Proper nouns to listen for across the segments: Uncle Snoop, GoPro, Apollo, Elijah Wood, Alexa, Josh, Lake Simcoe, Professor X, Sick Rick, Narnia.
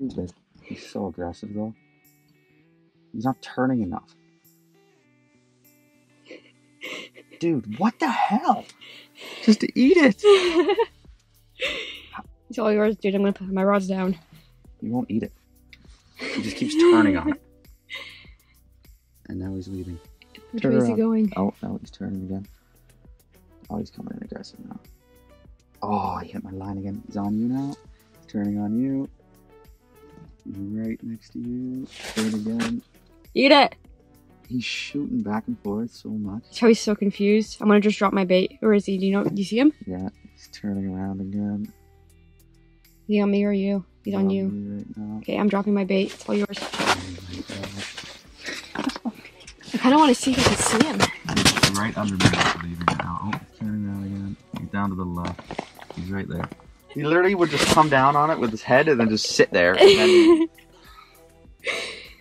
Jesus, he's so aggressive though. He's not turning enough. Dude, what the hell? Just eat it. It's all yours, dude. I'm gonna put my rods down. You won't eat it. He just keeps turning on it. And now he's leaving. Which way is he going? Oh, no, he's turning again. Oh, he's coming in aggressive now. Oh, he hit my line again. He's on you now. He's turning on you. He's right next to you. Turn again. Eat it! He's shooting back and forth so much. That's how he's so confused. I'm gonna just drop my bait. Or is he? Do you know? Do you see him? Yeah, he's turning around again. He's on me or you? He's on you. Me right now. Okay, I'm dropping my bait. It's all yours. Oh my God. I kind of want to see if I can see him. He's right under me. I'm leaving now. Oh, he's turning around again. He's down to the left. He's right there. He literally would just come down on it with his head and then just sit there. And then...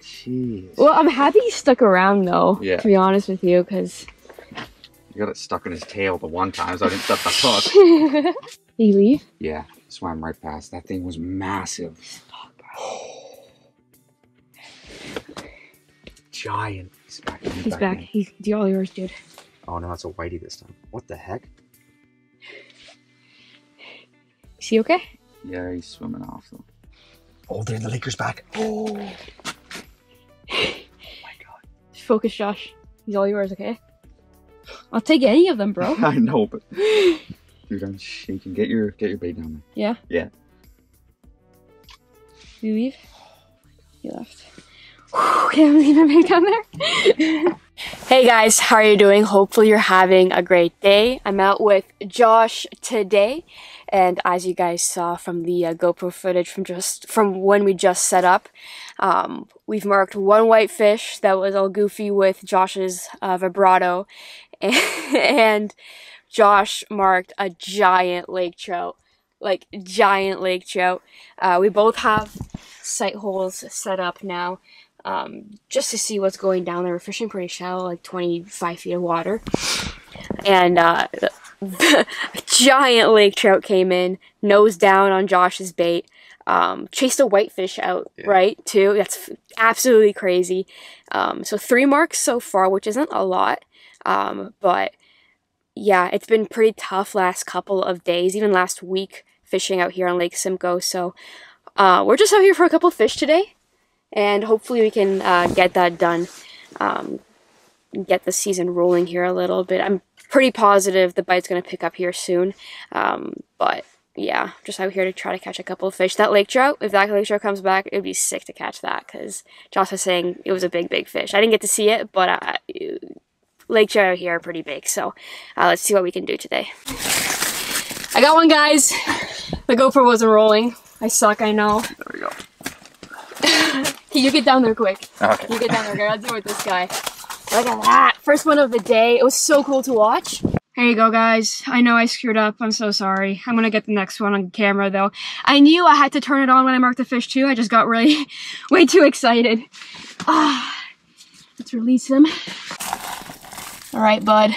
Jeez. Well, I'm happy he stuck around though, yeah. To be honest with you, because... You got it stuck in his tail the one time, so I didn't stuff the hook. Did he leave? Yeah, swam right past. That thing was massive. Stop, bro. Giant. He's back. He's back. He's all yours, dude. Oh no, it's a whitey this time. What the heck? Is he okay? Yeah, he's swimming off though. Oh, they're in the Lakers back. Oh. Oh my God. Focus, Josh. He's all yours, okay? I'll take any of them, bro. I know, but dude, I'm shaking. Get your bait down there. Yeah? Yeah. Did you leave? You left. Can I leave my bait down there? Hey guys, how are you doing? Hopefully you're having a great day. I'm out with Josh today, and as you guys saw from the GoPro footage from when we just set up, we've marked one whitefish that was all goofy with Josh's vibrato, and Josh marked a giant lake trout, like giant lake trout. We both have sight holes set up now. Just to see what's going down there. We're fishing pretty shallow, like 25 feet of water. And the giant lake trout came in, nose down on Josh's bait, chased a whitefish out, yeah. Right, too. That's absolutely crazy. So 3 marks so far, which isn't a lot, but yeah, it's been pretty tough last couple of days, even last week fishing out here on Lake Simcoe. So we're just out here for a couple fish today. And hopefully we can get that done, get the season rolling here a little bit. I'm pretty positive the bite's going to pick up here soon, but yeah, just out here to try to catch a couple of fish. That lake trout, if that lake trout comes back, it would be sick to catch that, because Josh was saying it was a big, big fish. I didn't get to see it, but lake trout out here are pretty big, so let's see what we can do today. I got one, guys. The GoPro wasn't rolling. I suck, I know. There we go. You get down there quick. Okay. You get down there, girl. I'll deal with this guy. Look at that. First one of the day. It was so cool to watch. There you go, guys. I know I screwed up. I'm so sorry. I'm going to get the next one on camera, though. I knew I had to turn it on when I marked the fish, too. I just got really way too excited. Let's release him. All right, bud.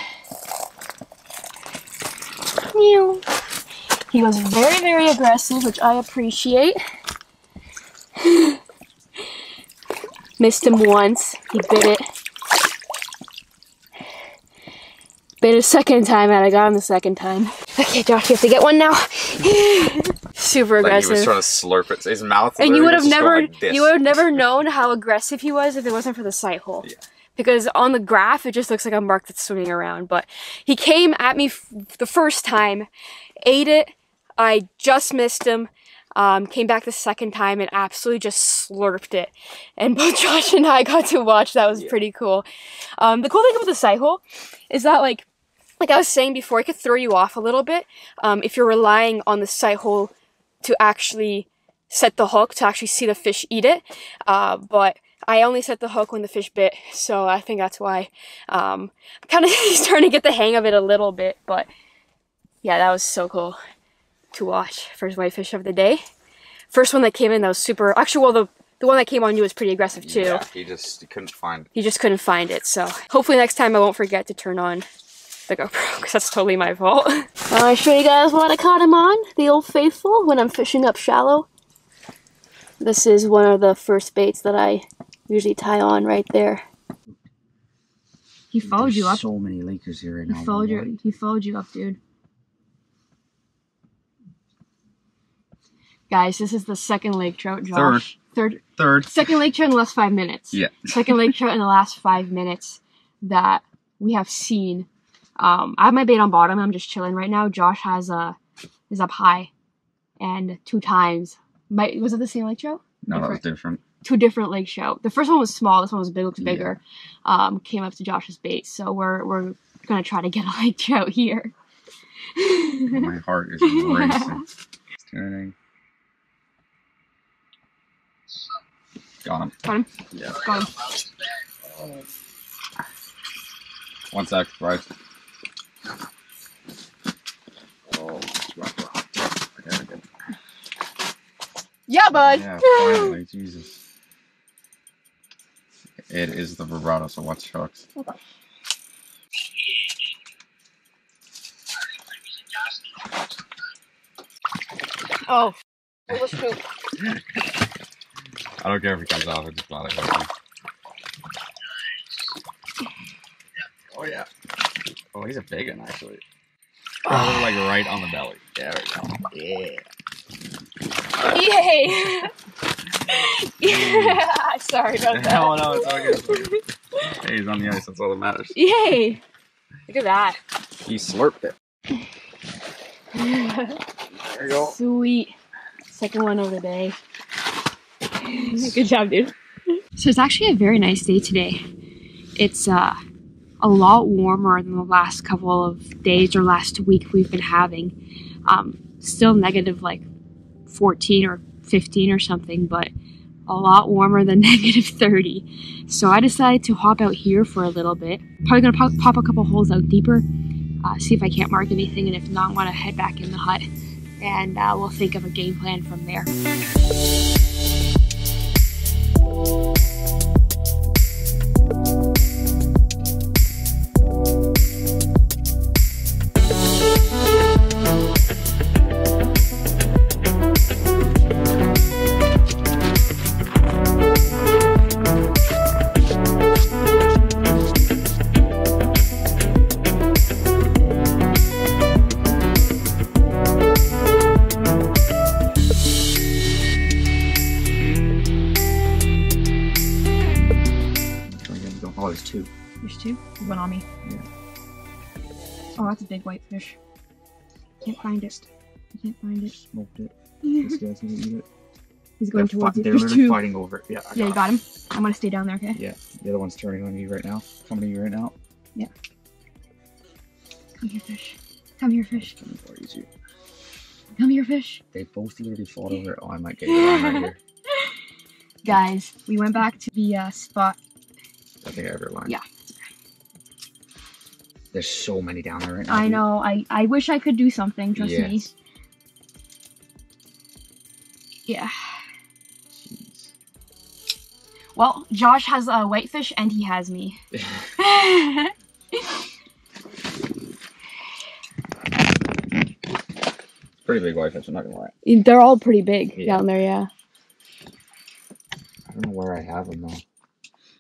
He was very, very aggressive, which I appreciate. Missed him once, he bit it. Bit a second time, and I got him the second time. Okay, Josh, you have to get one now. Super aggressive. He was trying to slurp it. His mouth. And you would have never, like, you would have never known how aggressive he was if it wasn't for the sight hole. Yeah. Because on the graph, it just looks like a mark that's swimming around. But he came at me the first time, ate it. I just missed him. Came back the second time and absolutely just slurped it. And both Josh and I got to watch. That was pretty cool. The cool thing about the sight hole is that, like I was saying before, it could throw you off a little bit if you're relying on the sight hole to actually set the hook, to actually see the fish eat it. But I only set the hook when the fish bit, so I think that's why I'm kind of starting to get the hang of it a little bit. But yeah, that was so cool to watch. First whitefish of the day. First one that came in that was super, actually, well, the one that came on you was pretty aggressive too. Yeah, he couldn't find it. He just couldn't find it. So hopefully next time I won't forget to turn on the GoPro, because that's totally my fault. I'll show you guys what I caught him on, the old faithful, when I'm fishing up shallow. This is one of the first baits that I usually tie on right there. He followed you up. So many Lakers here right now. He followed you up, dude. Guys, this is the second lake trout, Josh. Third. Second lake trout in the last 5 minutes. Yeah. Second lake trout in the last 5 minutes that we have seen. I have my bait on bottom. I'm just chilling right now. Josh has is up high, and two times. Was it the same lake trout? No, that was different. Two different lake trout. The first one was small. This one was big. Looks bigger. Yeah. Came up to Josh's bait. So we're gonna try to get a lake trout here. My heart is racing. It's turning. Got him. Got him? Yeah. Got him. Oh. One sec, Bryce. Oh, rock. I gotta get... Yeah, bud. Yeah, finally, Jesus. It is the vibrato, so watch hooks. Okay. Oh, it was poop. I don't care if it comes off, I just bother hooking. Oh, yeah. Oh, he's a big one, actually. Probably like right on the belly. There we go. Yeah. Yay! Yeah! Sorry about that. Oh, no, it's all good. Hey, he's on the ice, that's all that matters. Yay! Look at that. He slurped it. There you go. Sweet. Second one of the day. Good job, dude. So it's actually a very nice day today. It's a lot warmer than the last couple of days or last week we've been having. Still negative like 14 or 15 or something, but a lot warmer than negative 30. So I decided to hop out here for a little bit. Probably gonna pop a couple holes out deeper, see if I can't mark anything, and if not, I want to head back in the hut, and we'll think of a game plan from there. There's two. One on me. Yeah. Oh, that's a big white fish. I can't find it. Smoked it. This guy's gonna eat it. He's going towards it. They're literally fighting over it. Yeah, you got him. I'm gonna stay down there, okay? Yeah. The other one's turning on you right now. Coming to you right now. Yeah. Come here, fish. Come here, fish. They both literally fought over it. Oh, I might get you right here. Guys, we went back to the spot. I think I overlined. Yeah. There's so many down there right now. I know. I wish I could do something. Trust me. Yeah. Jeez. Well, Josh has a whitefish and he has me. Pretty big whitefish. I'm not gonna lie. They're all pretty big down there. Yeah. I don't know where I have them though.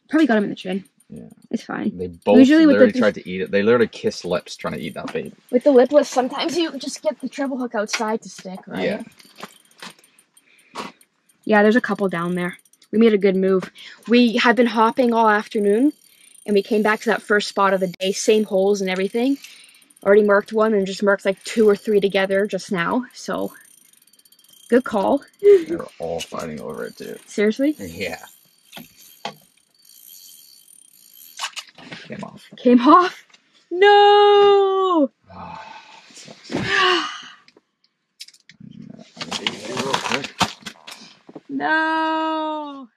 Probably got him in the chin. Yeah. It's fine. They both usually literally tried to eat it. They literally kiss lips trying to eat that bait. With the lipless, sometimes you just get the treble hook outside to stick, right? Yeah. Yeah, there's a couple down there. We made a good move. We have been hopping all afternoon, and we came back to that first spot of the day. Same holes and everything. Already marked one and just marked like two or three together just now, so good call. They were all fighting over it, too. Seriously? Yeah. Came off? No! Oh, that sucks. I'm gonna do that real quick. No!